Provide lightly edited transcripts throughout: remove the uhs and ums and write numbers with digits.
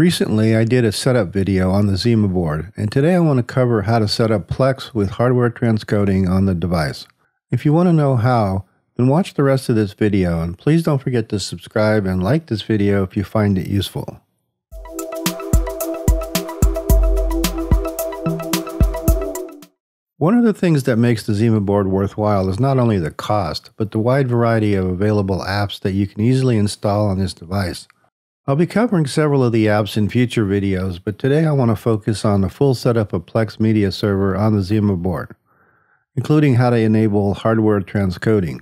Recently, I did a setup video on the Zima board, and today I want to cover how to set up Plex with hardware transcoding on the device. If you want to know how, then watch the rest of this video, and please don't forget to subscribe and like this video if you find it useful. One of the things that makes the Zima board worthwhile is not only the cost, but the wide variety of available apps that you can easily install on this device. I'll be covering several of the apps in future videos, but today I want to focus on the full setup of Plex Media Server on the Zima board, including how to enable hardware transcoding.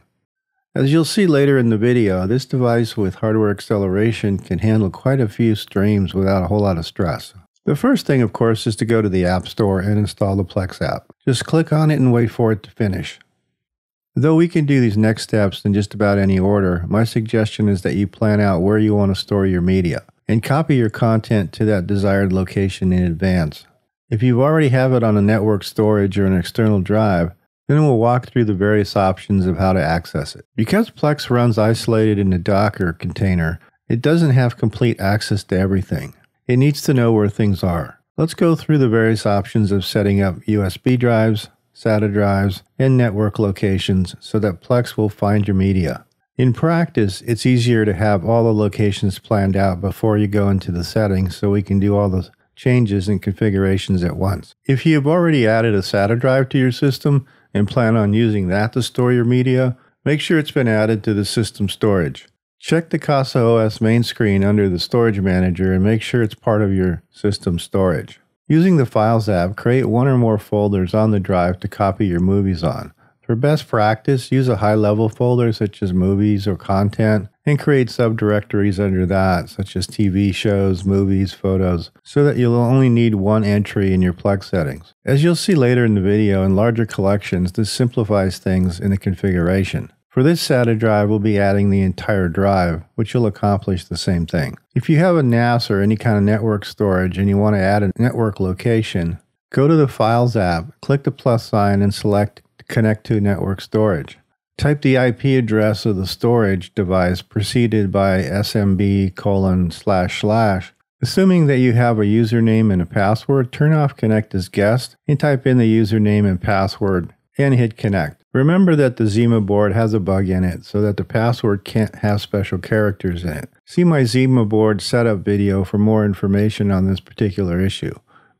As you'll see later in the video, this device with hardware acceleration can handle quite a few streams without a whole lot of stress. The first thing, of course, is to go to the App Store and install the Plex app. Just click on it and wait for it to finish. Though we can do these next steps in just about any order, my suggestion is that you plan out where you want to store your media and copy your content to that desired location in advance. If you already have it on a network storage or an external drive, then we'll walk through the various options of how to access it. Because Plex runs isolated in the Docker container, it doesn't have complete access to everything. It needs to know where things are. Let's go through the various options of setting up USB drives, SATA drives, and network locations so that Plex will find your media. In practice, it's easier to have all the locations planned out before you go into the settings so we can do all the changes and configurations at once. If you've already added a SATA drive to your system and plan on using that to store your media, make sure it's been added to the system storage. Check the CasaOS main screen under the Storage Manager and make sure it's part of your system storage. Using the Files app, create one or more folders on the drive to copy your movies on. For best practice, use a high-level folder such as movies or content, and create subdirectories under that such as TV shows, movies, photos, so that you'll only need one entry in your Plex settings. As you'll see later in the video, in larger collections, this simplifies things in the configuration. For this SATA drive, we'll be adding the entire drive, which will accomplish the same thing. If you have a NAS or any kind of network storage and you want to add a network location, go to the Files app, click the plus sign, and select Connect to Network Storage. Type the IP address of the storage device preceded by SMB://. Assuming that you have a username and a password, turn off Connect as Guest and type in the username and password and hit Connect. Remember that the Zima board has a bug in it so that the password can't have special characters in it. See my Zima board setup video for more information on this particular issue.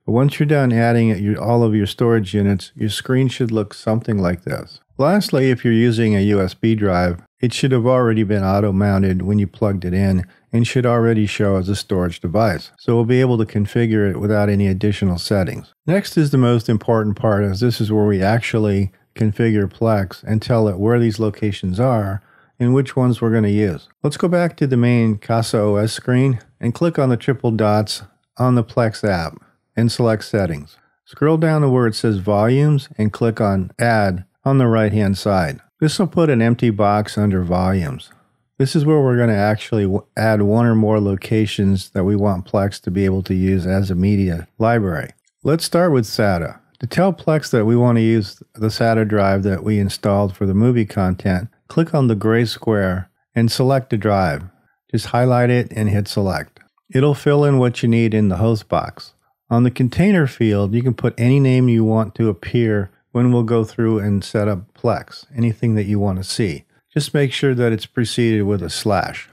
But once you're done adding all of your storage units, your screen should look something like this. Lastly, if you're using a USB drive, it should have already been auto-mounted when you plugged it in and should already show as a storage device, so we'll be able to configure it without any additional settings. Next is the most important part, as this is where we actually configure Plex and tell it where these locations are and which ones we're going to use. Let's go back to the main CasaOS screen and click on the triple dots on the Plex app and select Settings. Scroll down to where it says Volumes and click on Add on the right hand side. This will put an empty box under Volumes. This is where we're going to actually add one or more locations that we want Plex to be able to use as a media library. Let's start with SATA. To tell Plex that we want to use the SATA drive that we installed for the movie content, click on the gray square and select the drive. Just highlight it and hit Select. It'll fill in what you need in the host box. On the container field, you can put any name you want to appear when we'll go through and set up Plex, anything that you want to see. Just make sure that it's preceded with a /.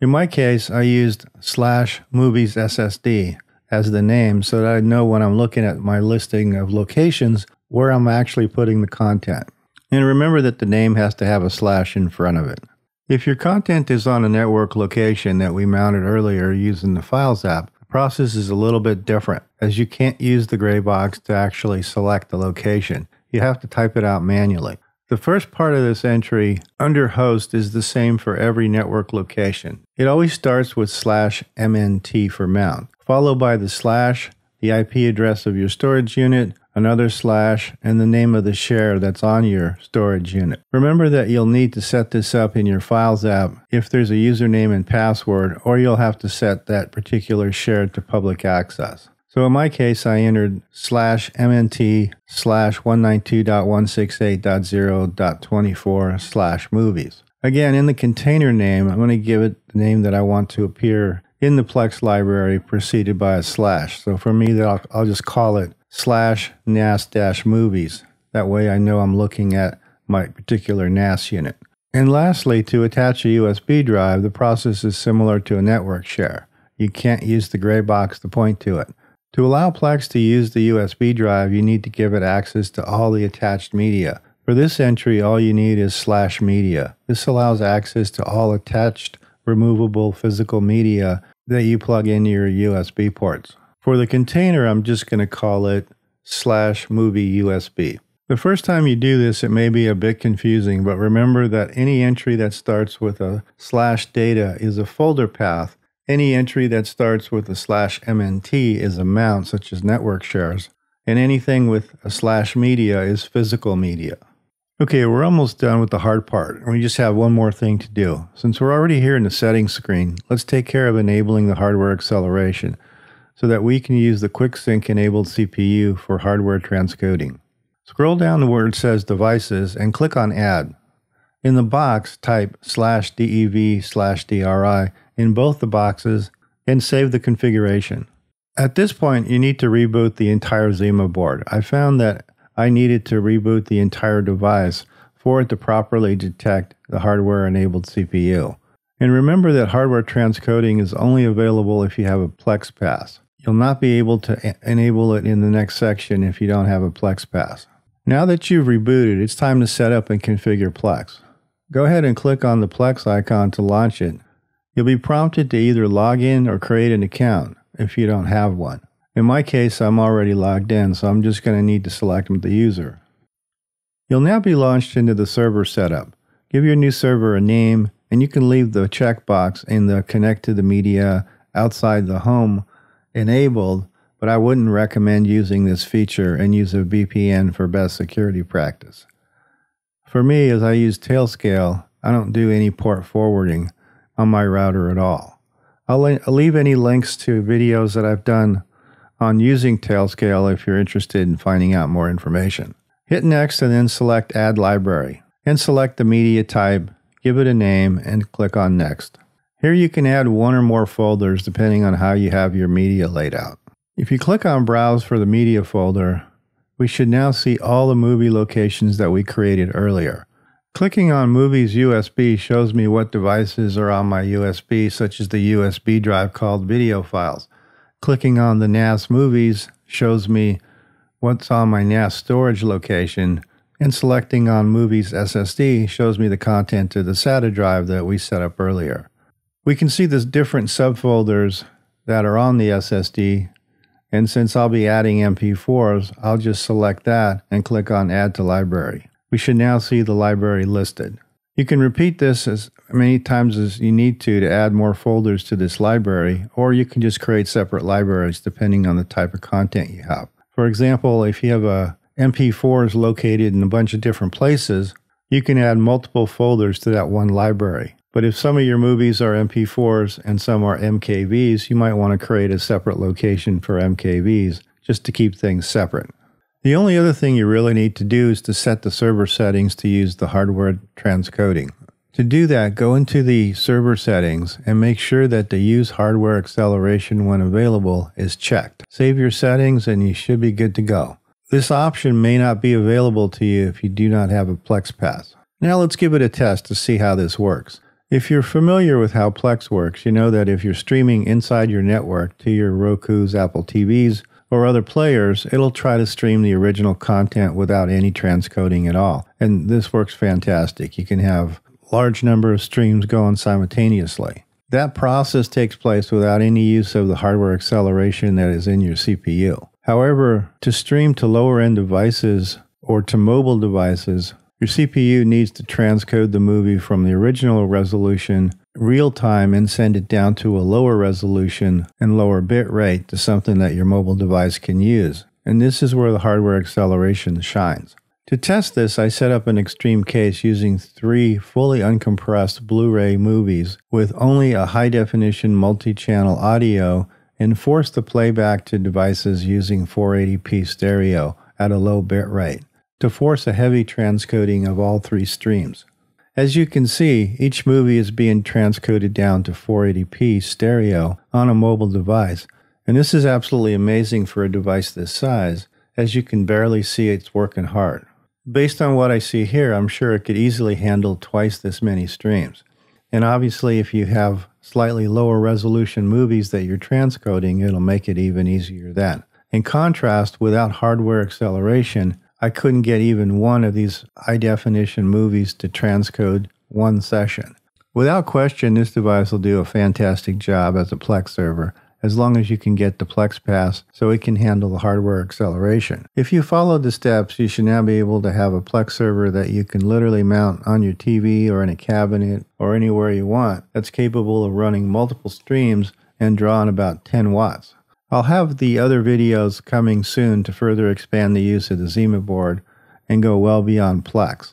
In my case, I used /movies_ssd. as the name so that I know when I'm looking at my listing of locations where I'm actually putting the content. And remember that the name has to have a / in front of it. If your content is on a network location that we mounted earlier using the Files app, the process is a little bit different, as you can't use the gray box to actually select the location. You have to type it out manually. The first part of this entry under host is the same for every network location. It always starts with /mnt for mount, followed by the /, the IP address of your storage unit, another /, and the name of the share that's on your storage unit. Remember that you'll need to set this up in your Files app if there's a username and password, or you'll have to set that particular share to public access. So in my case, I entered /mnt/192.168.0.24/movies. Again, in the container name, I'm going to give it the name that I want to appear in the Plex library preceded by a / so for me I'll just call it /nas-movies. That way I know I'm looking at my particular NAS unit. And lastly, to attach a USB drive, the process is similar to a network share. You can't use the gray box to point to it. To allow Plex to use the USB drive, you need to give it access to all the attached media. For this entry, all you need is /media. This allows access to all attached, removable physical media that you plug into your USB ports. For the container, I'm just going to call it /movie USB. The first time you do this, it may be a bit confusing, but remember that any entry that starts with a /data is a folder path. Any entry that starts with a /mnt is a mount, such as network shares, and anything with a /media is physical media. Okay, we're almost done with the hard part. We just have one more thing to do. Since we're already here in the settings screen, let's take care of enabling the hardware acceleration so that we can use the Quick Sync enabled CPU for hardware transcoding. Scroll down to where it says Devices and click on Add. In the box, type /dev/dri in both the boxes and save the configuration. At this point, you need to reboot the entire Zima board. I found that I needed to reboot the entire device for it to properly detect the hardware-enabled CPU. And remember that hardware transcoding is only available if you have a Plex Pass. You'll not be able to enable it in the next section if you don't have a Plex Pass. Now that you've rebooted, it's time to set up and configure Plex. Go ahead and click on the Plex icon to launch it. You'll be prompted to either log in or create an account if you don't have one. In my case, I'm already logged in, so I'm just going to need to select the user. You'll now be launched into the server setup. Give your new server a name, and you can leave the checkbox in the Connect to the Media outside the home enabled, but I wouldn't recommend using this feature and use a VPN for best security practice. For me, as I use Tailscale, I don't do any port forwarding on my router at all. I'll leave any links to videos that I've done on using Tailscale if you're interested in finding out more information. Hit Next and then select Add Library and select the media type, give it a name, and click on Next. Here you can add one or more folders depending on how you have your media laid out. If you click on Browse for the media folder, we should now see all the movie locations that we created earlier. Clicking on Movies USB shows me what devices are on my USB, such as the USB drive called video files. Clicking on the NAS Movies shows me what's on my NAS storage location, and selecting on Movies SSD shows me the content to the SATA drive that we set up earlier. We can see the different subfolders that are on the SSD, and since I'll be adding MP4s, I'll just select that and click on Add to Library. We should now see the library listed. You can repeat this as many times as you need to add more folders to this library, or you can just create separate libraries depending on the type of content you have. For example, if you have MP4s located in a bunch of different places, you can add multiple folders to that one library. But if some of your movies are MP4s and some are MKVs, you might want to create a separate location for MKVs just to keep things separate. The only other thing you really need to do is to set the server settings to use the hardware transcoding. To do that, go into the server settings and make sure that the Use Hardware Acceleration when available is checked. Save your settings and you should be good to go. This option may not be available to you if you do not have a Plex Pass. Now let's give it a test to see how this works. If you're familiar with how Plex works, you know that if you're streaming inside your network to your Roku's, Apple TVs, or other players, it'll try to stream the original content without any transcoding at all. And this works fantastic. You can have large number of streams going simultaneously. That process takes place without any use of the hardware acceleration that is in your CPU. However, to stream to lower-end devices or to mobile devices, your CPU needs to transcode the movie from the original resolution real time and send it down to a lower resolution and lower bit rate to something that your mobile device can use. And this is where the hardware acceleration shines. To test this, I set up an extreme case using 3 fully uncompressed Blu-ray movies with only a high-definition multi-channel audio and forced the playback to devices using 480p stereo at a low bit rate to force a heavy transcoding of all 3 streams. As you can see, each movie is being transcoded down to 480p stereo on a mobile device, and this is absolutely amazing for a device this size, as you can barely see it's working hard. Based on what I see here, I'm sure it could easily handle twice this many streams. And obviously, if you have slightly lower resolution movies that you're transcoding, it'll make it even easier then. In contrast, without hardware acceleration, I couldn't get even one of these high-definition movies to transcode one session. Without question, this device will do a fantastic job as a Plex server, as long as you can get the Plex Pass so it can handle the hardware acceleration. If you follow the steps, you should now be able to have a Plex server that you can literally mount on your TV or in a cabinet or anywhere you want that's capable of running multiple streams and drawing about 10 watts. I'll have the other videos coming soon to further expand the use of the Zima board and go well beyond Plex.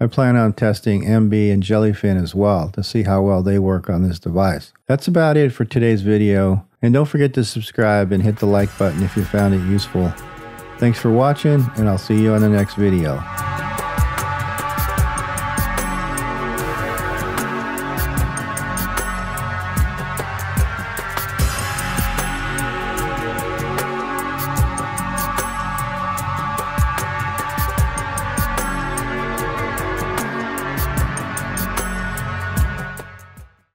I plan on testing Emby and Jellyfin as well to see how well they work on this device. That's about it for today's video, and don't forget to subscribe and hit the like button if you found it useful. Thanks for watching, and I'll see you on the next video.